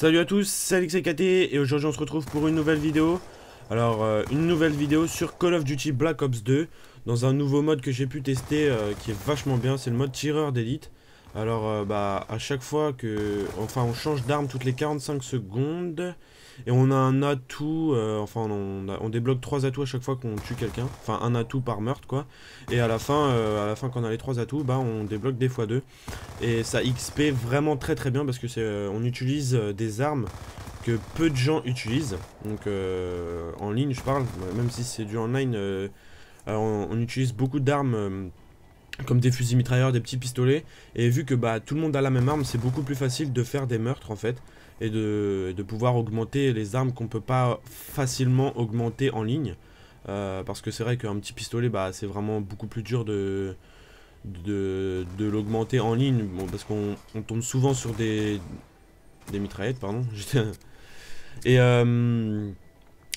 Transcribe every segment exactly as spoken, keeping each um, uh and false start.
Salut à tous, c'est Alex A K T et aujourd'hui on se retrouve pour une nouvelle vidéo. Alors euh, une nouvelle vidéo sur Call of Duty Black Ops deux, dans un nouveau mode que j'ai pu tester euh, qui est vachement bien, c'est le mode tireur d'élite. Alors euh, bah à chaque fois que, enfin on change d'arme toutes les quarante-cinq secondes. Et on a un atout, euh, enfin on, a, on débloque trois atouts à chaque fois qu'on tue quelqu'un. Enfin un atout par meurtre quoi. Et à la fin, euh, à la fin quand on a les trois atouts, bah on débloque des fois deux. Et ça X P vraiment très très bien parce que c'est, euh, on utilise des armes que peu de gens utilisent. Donc euh, en ligne je parle, même si c'est du online, euh, alors on, on utilise beaucoup d'armes euh, comme des fusils mitrailleurs, des petits pistolets. Et vu que bah tout le monde a la même arme, c'est beaucoup plus facile de faire des meurtres en fait. Et de, de pouvoir augmenter les armes qu'on peut pas facilement augmenter en ligne. Euh, parce que c'est vrai qu'un petit pistolet, bah, c'est vraiment beaucoup plus dur de, de, de l'augmenter en ligne. Bon, parce qu'on on tombe souvent sur des, des mitraillettes, pardon. Et euh,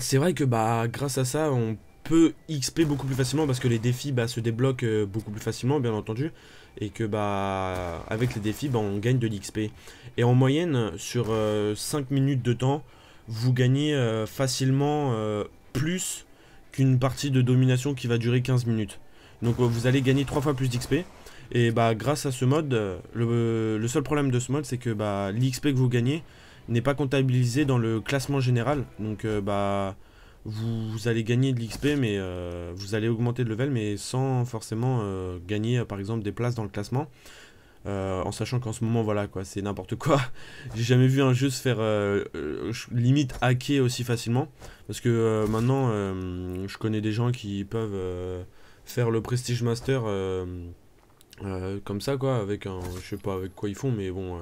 c'est vrai que bah, grâce à ça, on peut X P beaucoup plus facilement parce que les défis bah, se débloquent beaucoup plus facilement, bien entendu. Et que bah avec les défis bah, on gagne de l'X P. Et en moyenne sur euh, cinq minutes de temps vous gagnez euh, facilement euh, plus qu'une partie de domination qui va durer quinze minutes. Donc euh, vous allez gagner trois fois plus d'X P. Et bah grâce à ce mode, le, le seul problème de ce mode c'est que bah, l'X P que vous gagnez n'est pas comptabilisé dans le classement général. Donc euh, bah Vous, vous allez gagner de l'X P, mais euh, vous allez augmenter de level, mais sans forcément euh, gagner euh, par exemple des places dans le classement. Euh, en sachant qu'en ce moment, voilà quoi, c'est n'importe quoi. J'ai jamais vu un jeu se faire euh, euh, limite hacker aussi facilement. Parce que euh, maintenant, euh, je connais des gens qui peuvent euh, faire le Prestige Master euh, euh, comme ça quoi, avec un. Je sais pas avec quoi ils font, mais bon. Euh,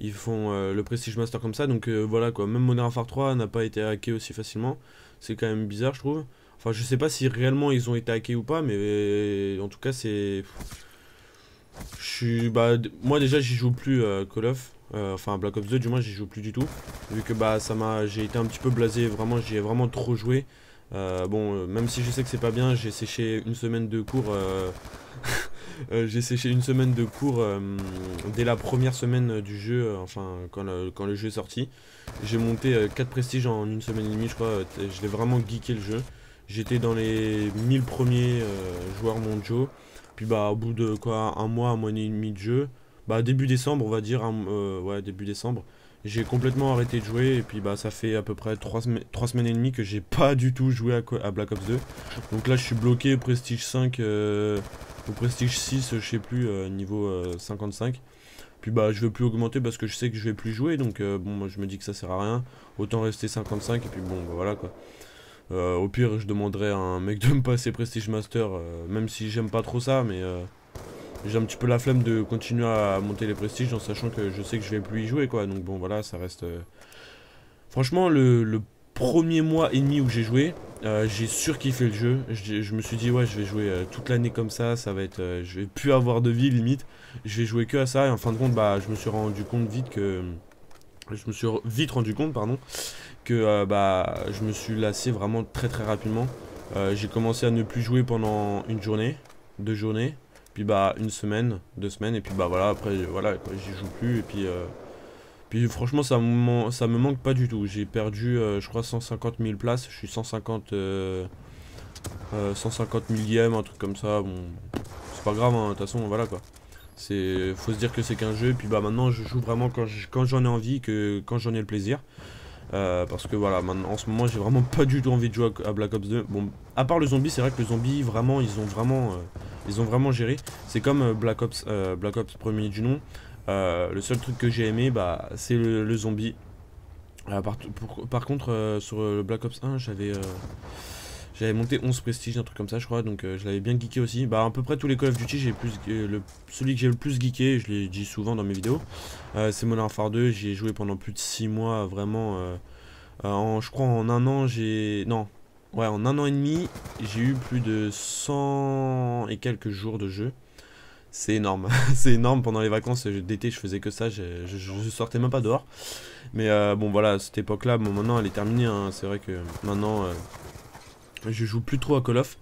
Ils font euh, le Prestige Master comme ça, donc euh, voilà quoi. Même Modern Warfare trois n'a pas été hacké aussi facilement. C'est quand même bizarre, je trouve. Enfin, je sais pas si réellement ils ont été hackés ou pas, mais en tout cas, c'est. Je suis. Bah, moi déjà, j'y joue plus euh, Call of. Euh, enfin, Black Ops deux, du moins, j'y joue plus du tout. Vu que bah, ça m'a. J'ai été un petit peu blasé, vraiment, j'y ai vraiment trop joué. Euh, bon, euh, même si je sais que c'est pas bien, j'ai séché une semaine de cours. Euh... Euh, j'ai séché une semaine de cours euh, dès la première semaine du jeu, euh, enfin quand le, quand le jeu est sorti. J'ai monté euh, quatre prestiges en une semaine et demie je crois, je l'ai vraiment geeké le jeu. J'étais dans les mille premiers euh, joueurs mondiaux, puis bah au bout de quoi, un mois, un mois et demi de jeu, bah début décembre on va dire, hein, euh, ouais début décembre, j'ai complètement arrêté de jouer et puis bah ça fait à peu près trois semaines et demie que j'ai pas du tout joué à, à Black Ops deux. Donc là je suis bloqué prestige cinq... Euh, au prestige six, je sais plus, euh, niveau euh, cinquante-cinq. Puis bah je veux plus augmenter parce que je sais que je vais plus jouer. Donc euh, bon, moi je me dis que ça sert à rien. Autant rester cinquante-cinq et puis bon bah voilà quoi. Euh, au pire je demanderai à un mec de me passer Prestige Master. Euh, même si j'aime pas trop ça, mais euh, j'ai un petit peu la flemme de continuer à monter les prestiges en sachant que je sais que je vais plus y jouer quoi. Donc bon voilà, ça reste. Euh... Franchement le, le premier mois et demi où j'ai joué. Euh, j'ai surkiffé le jeu, je, je me suis dit ouais je vais jouer euh, toute l'année comme ça, ça va être, euh, je vais plus avoir de vie limite, je vais jouer que à ça et en fin de compte bah je me suis rendu compte vite que, je me suis vite rendu compte pardon, que euh, bah je me suis lassé vraiment très très rapidement, euh, j'ai commencé à ne plus jouer pendant une journée, deux journées, puis bah une semaine, deux semaines et puis bah voilà après voilà j'y joue plus et puis... Euh, Puis franchement ça me, ça me manque pas du tout, j'ai perdu euh, je crois cent cinquante mille places, je suis cent cinquante euh, euh, cent cinquante millième, un truc comme ça, bon c'est pas grave hein, de toute façon voilà quoi. C'est, faut se dire que c'est qu'un jeu, puis bah maintenant je joue vraiment quand je, quand j'en ai envie, que quand j'en ai le plaisir. Euh, parce que voilà, en ce moment j'ai vraiment pas du tout envie de jouer à Black Ops deux. Bon, à part le zombie, c'est vrai que le zombie vraiment ils ont vraiment, euh, ils ont vraiment géré. C'est comme Black Ops, euh, Black Ops premier du nom. Euh, le seul truc que j'ai aimé, bah, c'est le, le zombie. Euh, par, pour, par contre, euh, sur le Black Ops un, j'avais euh, j'avais monté onze prestiges, un truc comme ça, je crois. Donc, euh, je l'avais bien geeké aussi. Bah, à peu près tous les Call of Duty, j'ai plus euh, le, celui que j'ai le plus geeké, je l'ai dit souvent dans mes vidéos, euh, c'est Modern Warfare deux. J'y ai joué pendant plus de six mois, vraiment. Euh, en, je crois en un an, j'ai... Non, ouais, en un an et demi, j'ai eu plus de cent et quelques jours de jeu. C'est énorme, c'est énorme, pendant les vacances d'été je faisais que ça, je, je, je sortais même pas dehors. Mais euh, bon voilà, cette époque là, bon, maintenant elle est terminée, hein. C'est vrai que maintenant euh, je joue plus trop à Call of.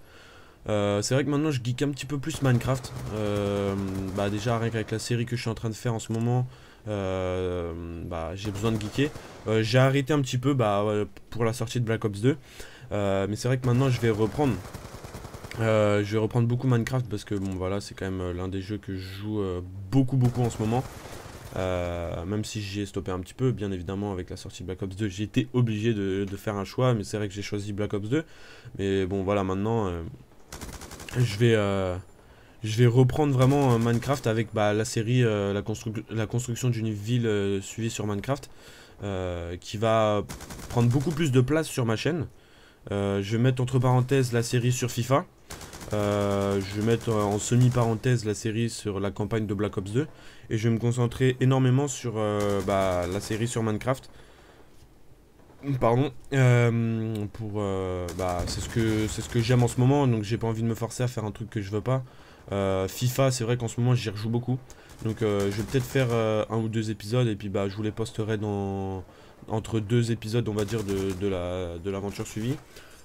Euh, c'est vrai que maintenant je geek un petit peu plus Minecraft. Euh, bah déjà rien qu'avec la série que je suis en train de faire en ce moment, euh, bah, j'ai besoin de geeker. Euh, j'ai arrêté un petit peu bah, pour la sortie de Black Ops deux. Euh, mais c'est vrai que maintenant je vais reprendre. Euh, je vais reprendre beaucoup Minecraft parce que bon voilà, c'est quand même l'un des jeux que je joue euh, beaucoup beaucoup en ce moment. Euh, même si j'ai stoppé un petit peu, bien évidemment avec la sortie de Black Ops deux, j'ai été obligé de, de faire un choix, mais c'est vrai que j'ai choisi Black Ops deux. Mais bon voilà, maintenant euh, je vais euh, je vais reprendre vraiment euh, Minecraft avec bah, la série euh, la, constru la construction d'une ville euh, suivie sur Minecraft, euh, qui va prendre beaucoup plus de place sur ma chaîne. Euh, je vais mettre entre parenthèses la série sur FIFA. Euh, je vais mettre en semi-parenthèse la série sur la campagne de Black Ops deux. Et je vais me concentrer énormément sur euh, bah, la série sur Minecraft. Pardon. Euh, pour, euh, bah, c'est ce que, c'est ce que j'aime en ce moment. Donc j'ai pas envie de me forcer à faire un truc que je veux pas. euh, FIFA, c'est vrai qu'en ce moment j'y rejoue beaucoup. Donc euh, je vais peut-être faire euh, un ou deux épisodes. Et puis bah, je vous les posterai dans... entre deux épisodes on va dire de, de la, de l'aventure suivie.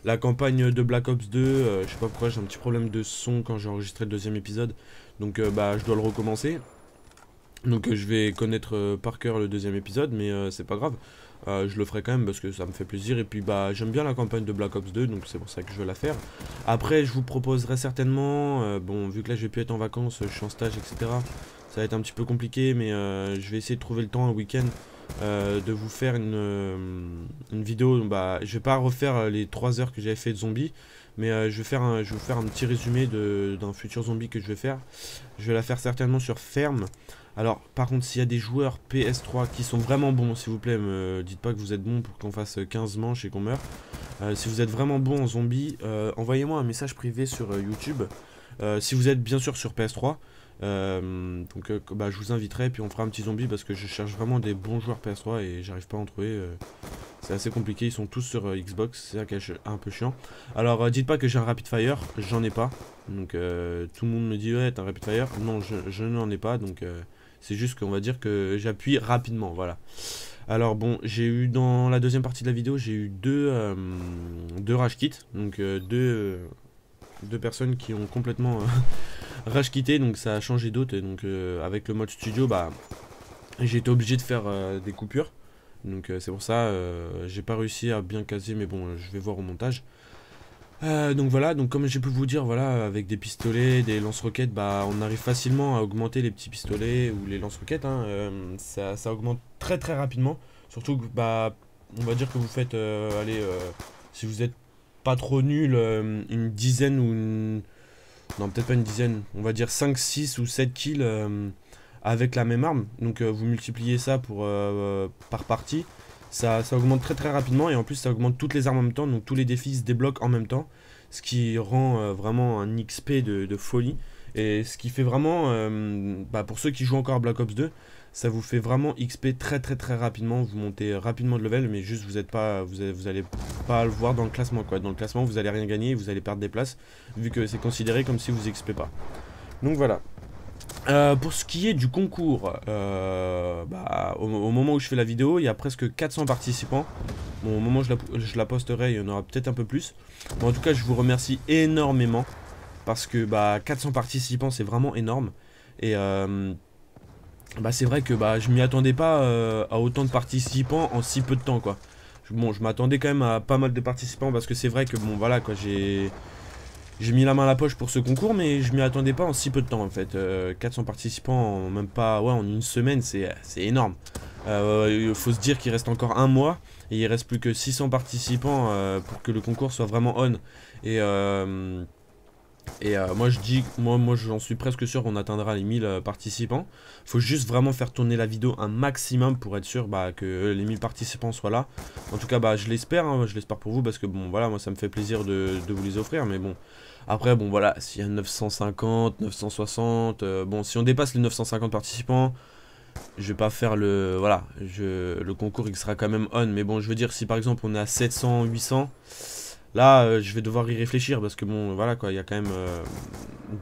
La campagne de Black Ops deux, euh, je sais pas pourquoi j'ai un petit problème de son quand j'ai enregistré le deuxième épisode. Donc euh, bah je dois le recommencer. Donc euh, je vais connaître euh, par cœur le deuxième épisode, mais euh, c'est pas grave. Euh, je le ferai quand même parce que ça me fait plaisir. Et puis bah j'aime bien la campagne de Black Ops deux, donc c'est pour ça que je vais la faire. Après je vous proposerai certainement, euh, bon vu que là je vais plus être en vacances, je suis en stage etc. Ça va être un petit peu compliqué, mais euh, je vais essayer de trouver le temps un week-end. Euh, de vous faire une, euh, une vidéo. Bah, je vais pas refaire les trois heures que j'avais fait de zombies, mais euh, je, vais faire un, je vais vous faire un petit résumé d'un futur zombie que je vais faire. Je vais la faire certainement sur ferme. Alors par contre, s'il y a des joueurs P S trois qui sont vraiment bons, s'il vous plaît me dites pas que vous êtes bons pour qu'on fasse quinze manches et qu'on meurt. euh, Si vous êtes vraiment bons en zombies, euh, envoyez-moi un message privé sur euh, YouTube. euh, Si vous êtes bien sûr sur P S trois, Euh, donc euh, bah, je vous inviterai, puis on fera un petit zombie parce que je cherche vraiment des bons joueurs P S trois et j'arrive pas à en trouver. euh, C'est assez compliqué, ils sont tous sur euh, Xbox, c'est un peu chiant. Alors euh, dites pas que j'ai un rapid fire, j'en ai pas. Donc euh, tout le monde me dit ouais t'as un rapid fire, non je, je n'en ai pas. Donc euh, c'est juste qu'on va dire que j'appuie rapidement, voilà. Alors bon, j'ai eu dans la deuxième partie de la vidéo, j'ai eu deux, euh, deux rage kits. Donc euh, deux, euh, deux personnes qui ont complètement... Euh, rage quitté, donc ça a changé d'autres. Donc euh, avec le mode studio bah j'ai été obligé de faire euh, des coupures, donc euh, c'est pour ça euh, j'ai pas réussi à bien caser, mais bon euh, je vais voir au montage. euh, donc voilà, donc comme j'ai pu vous dire, voilà, avec des pistolets, des lance-roquettes, bah on arrive facilement à augmenter les petits pistolets ou les lance-roquettes, hein, euh, ça, ça augmente très très rapidement, surtout que bah on va dire que vous faites euh, allez euh, si vous êtes pas trop nul, euh, une dizaine ou une... Non, peut-être pas une dizaine, on va dire cinq, six ou sept kills euh, avec la même arme. Donc euh, vous multipliez ça pour, euh, par partie, ça, ça augmente très très rapidement. Et en plus ça augmente toutes les armes en même temps, donc tous les défis se débloquent en même temps. Ce qui rend euh, vraiment un X P de, de folie. Et ce qui fait vraiment, euh, bah, pour ceux qui jouent encore à Black Ops deux, ça vous fait vraiment X P très très très rapidement. Vous montez rapidement de level, mais juste vous êtes pas, vous avez, vous allez pas le voir dans le classement quoi. Dans le classement vous allez rien gagner, vous allez perdre des places, vu que c'est considéré comme si vous X P pas. Donc voilà. euh, Pour ce qui est du concours, euh, bah, au, au moment où je fais la vidéo il y a presque quatre cents participants. Bon, au moment où je la, je la posterai il y en aura peut-être un peu plus. Bon, en tout cas je vous remercie énormément, parce que bah, quatre cents participants c'est vraiment énorme. Et euh, bah c'est vrai que bah je m'y attendais pas euh, à autant de participants en si peu de temps quoi. Je, bon je m'attendais quand même à pas mal de participants, parce que c'est vrai que bon voilà quoi, j'ai j'ai mis la main à la poche pour ce concours, mais je m'y attendais pas en si peu de temps en fait. euh, quatre cents participants en même pas, ouais, en une semaine, c'est énorme. Euh, faut se dire qu'il reste encore un mois et il reste plus que six cents participants euh, pour que le concours soit vraiment on. Et euh, Et euh, moi je dis, moi, moi j'en suis presque sûr qu'on atteindra les mille participants. Faut juste vraiment faire tourner la vidéo un maximum pour être sûr bah, que les mille participants soient là. En tout cas bah je l'espère, hein, je l'espère pour vous, parce que bon voilà, moi ça me fait plaisir de, de vous les offrir. Mais bon, après bon voilà, s'il y a neuf cent cinquante, neuf cent soixante, euh, bon si on dépasse les neuf cent cinquante participants, je vais pas faire le, voilà, je, le concours il sera quand même on. Mais bon je veux dire, si par exemple on est à sept cents, huit cents... Là, euh, je vais devoir y réfléchir, parce que bon, voilà quoi, il y a quand même euh,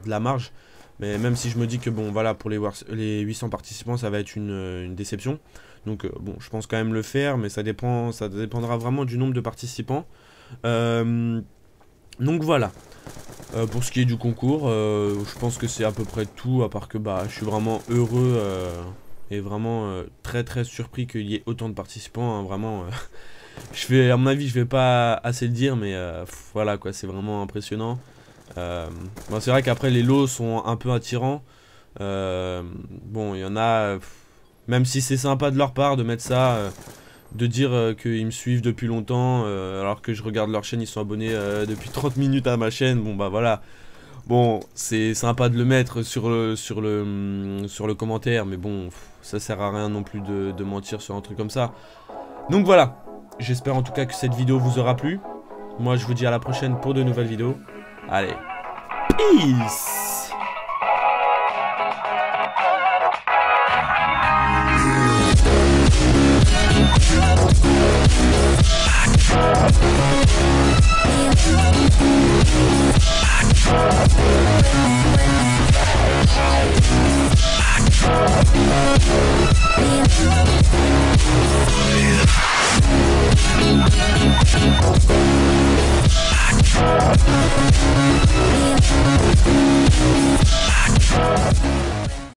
de la marge. Mais même si je me dis que bon, voilà, pour les, les huit cents participants, ça va être une, une déception. Donc euh, bon, je pense quand même le faire, mais ça dépend, ça dépendra vraiment du nombre de participants. Euh, donc voilà. Euh, pour ce qui est du concours, euh, je pense que c'est à peu près tout, à part que bah, je suis vraiment heureux euh, et vraiment euh, très très surpris qu'il y ait autant de participants, hein, vraiment. Euh, je fais, à mon avis, je vais pas assez le dire, mais euh, voilà quoi, c'est vraiment impressionnant. Euh, bah, c'est vrai qu'après les lots sont un peu attirants. Euh, bon, il y en a, même si c'est sympa de leur part de mettre ça... Euh, de dire euh, qu'ils me suivent depuis longtemps, euh, alors que je regarde leur chaîne, ils sont abonnés euh, depuis trente minutes à ma chaîne. Bon bah voilà, bon c'est sympa de le mettre sur le, sur le, sur le commentaire, mais bon pff, ça sert à rien non plus de, de mentir sur un truc comme ça. Donc voilà, j'espère en tout cas que cette vidéo vous aura plu. Moi je vous dis à la prochaine pour de nouvelles vidéos. Allez, peace. I